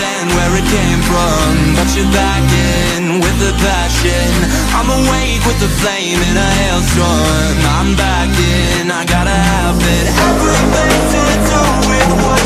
understand where it came from, but you're back in with the passion. I'm awake with the flame in a hailstorm. I'm back in, I gotta have it. Everything to do with what